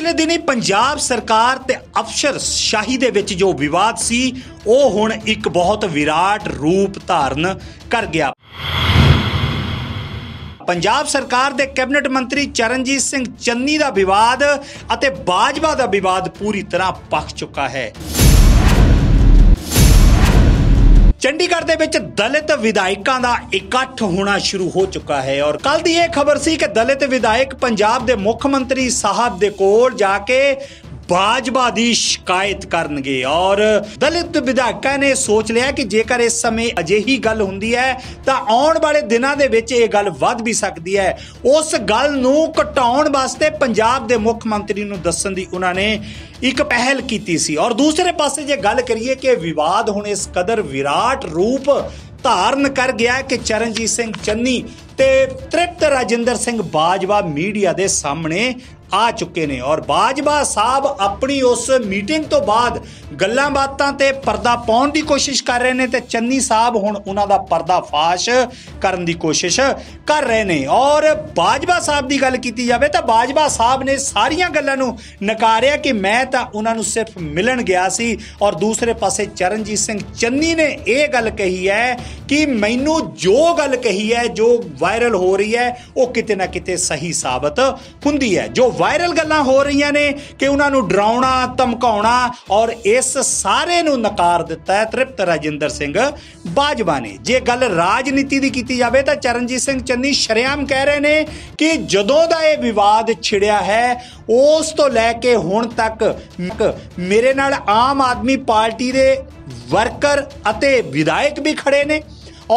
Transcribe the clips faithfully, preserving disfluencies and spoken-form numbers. पिछले दिनी पंजाब सरकार ते अफसरशाही दे विच जो विवाद सी ओह हुण एक बहुत विराट रूप धारण कर गया। पंजाब सरकार दे कैबिनेट मंत्री चरणजीत सिंह चन्नी दा विवाद अते बाजवा दा विवाद पूरी तरह पख चुका है। चंडीगढ़ दे विच दलित विधायकों का इकट्ठ होना शुरू हो चुका है और कल की यह खबर सी कि दलित विधायक पंजाब के मुख्यमंत्री साहब दे कोल जाके बाजवा की शिकायत करनगे और दलित विधायकों ने सोच लिया कि जेकर इस समय अजेही गल हुंदी है तो आने वाले दिनों के विच ये गल वध भी सकती है। उस गल नूं घटाउण वास्ते पंजाब के मुख्यमंत्री नूं दस्सण दी उन्होंने एक पहल की सी। और दूसरे पासे जे गल करिए कि विवाद हुण इस कदर विराट रूप धारण कर गया कि चरणजीत सिंह चन्नी ते तृप्त राजिंदर सिंह बाजवा मीडिया के सामने आ चुके ने और बाजवा साहब अपनी उस मीटिंग तो बाद गल्लां बातां ते पर्दा पाउण की कोशिश कर रहे हैं तो चन्नी साहब हुण उन्हां दा पर्दाफाश करन दी कोशिश कर रहे हैं। और बाजवा साहब की गल की जाए तो बाजवा साहब ने सारिया गल्लां नूं नकारिया कि मैं तो उन्हां नूं सिर्फ मिलन गया सी और दूसरे पासे चरणजीत सिंह चन्नी ने यह गल कही है कि मैनू जो गल कही है जो वायरल हो रही है वो किते ना किते सही साबित हुंदी है। जो वायरल गल्लां हो रही ने कि उन्होंने डराउणा धमकाउणा और इस सारे नूं नकार दिता है तृप्त राजिंदर सिंह बाजवा ने। जे गल राजनीति दी कीती जावे तो चरणजीत सिंह चन्नी शरेआम कह रहे ने कि जदों दा ये विवाद छिड़िया है उस तो लैके हुण तक मेरे नाल आम आदमी पार्टी दे वर्कर अते विधायक भी खड़े ने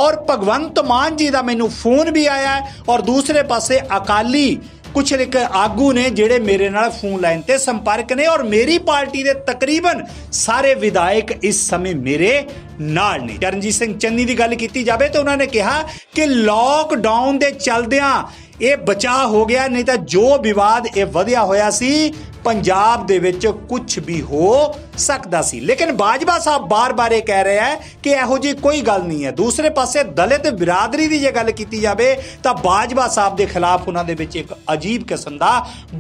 और भगवंत मान जी का मैनूं फोन भी आया है और दूसरे पासे अकाली कुछ एक आगू ने जेड़े मेरे नाल फोन लाइन ते संपर्क ने और मेरी पार्टी दे तकरीबन सारे विधायक इस समय मेरे नाल ने। चरणजीत सिंह चन्नी की गल की जाए तो उन्होंने कहा कि लॉकडाउन के चलदियां ये बचाव हो गया नहीं तो जो विवाद ये वधिया होया सी पंजाब दे विच कुछ भी हो सकता सी। लेकिन बाजवा साहब बार बार कह रहे हैं कि इहो जी कोई गल नहीं है। दूसरे पासे दलित बिरादरी की जो गल की जाए तो बाजवा साहब के खिलाफ उन्होंने एक अजीब किस्म का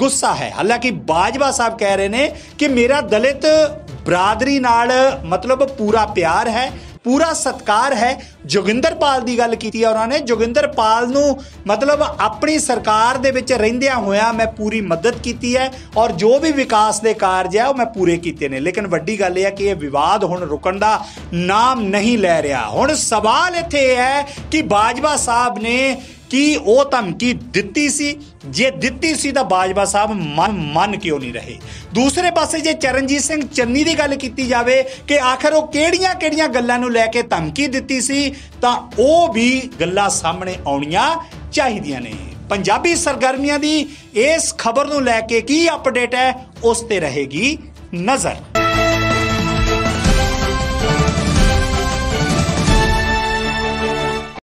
गुस्सा है। हालांकि बाजवा साहब कह रहे ने कि मेरा दलित बिरादरी नाल मतलब पूरा प्यार है पूरा सत्कार है। जोगिंदर पाल की गल की उन्होंने जोगिंदर पाल नू मतलब अपनी सरकार दे विच रहिंदियां होया मैं पूरी मदद की है और जो भी विकास के कार्य है वह मैं पूरे किए ने। लेकिन वड्डी गल यह है कि यह विवाद हुण रुकण का नाम नहीं लै रहा। हुण सवाल इत्थे है कि बाजवा साहब ने कि वह धमकी दिती सी जे दिती सी तो बाजवा साहब मन मन क्यों नहीं रहे। दूसरे पासे जे चरणजीत सिंह चन्नी की गल की जाए कि आखिर वह केड़ियां केड़ियां गल्लां नूं लैके धमकी दिती सी तां वह भी गल्लां सामने आउणियां चाहीदियां ने। पंजाबी सरगर्मियां दी इस खबर नूं लैके की अपडेट है उस ते रहेगी नज़र।